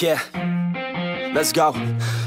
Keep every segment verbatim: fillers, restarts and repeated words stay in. Yeah, let's go.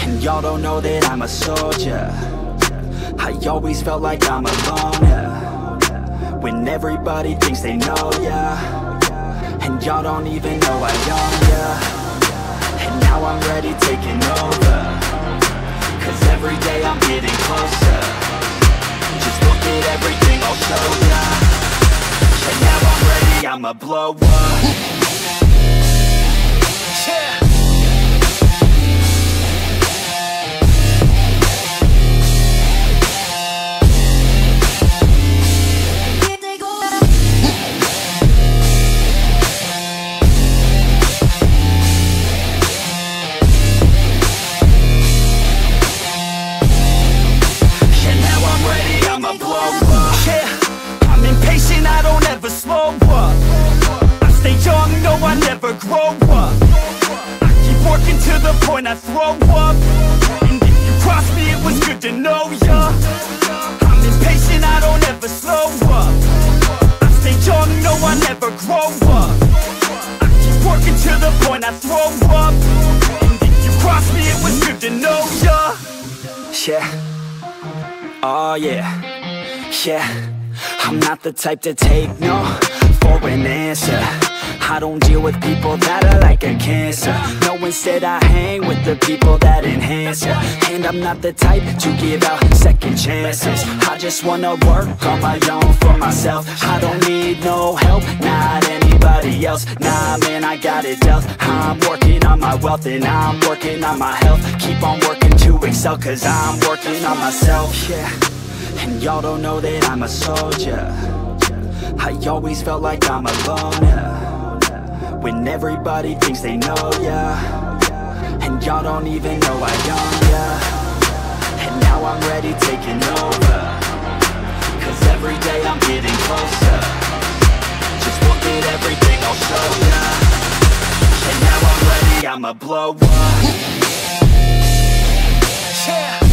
And y'all don't know that I'm a soldier. I always felt like I'm alone, yeah. When everybody thinks they know ya, and y'all don't even know I own ya. And now I'm ready taking over, cause every day I'm getting closer. Just look at everything I'll show ya. And now I'm ready, I'ma blow up. Yeah. I throw up, and if you cross me, it was good to know ya. I'm impatient, I don't ever slow up. I stay young, no, I never grow up. I keep working till the point I throw up, and if you cross me, it was good to know ya. Yeah, oh yeah, yeah. I'm not the type to take no for an answer. I don't deal with people that are like a cancer. No, instead I hang with the people that enhance ya. And I'm not the type to give out second chances. I just wanna work on my own for myself. I don't need no help, not anybody else. Nah, man, I got it dealt. I'm working on my wealth and I'm working on my health. Keep on working to excel, cause I'm working on myself, yeah. And y'all don't know that I'm a soldier. I always felt like I'm alone, yeah. When everybody thinks they know ya, and y'all don't even know I own ya. And now I'm ready taking over, cause every day I'm getting closer. Just look at everything I'll show ya. And now I'm ready, I'ma blow up. Yeah.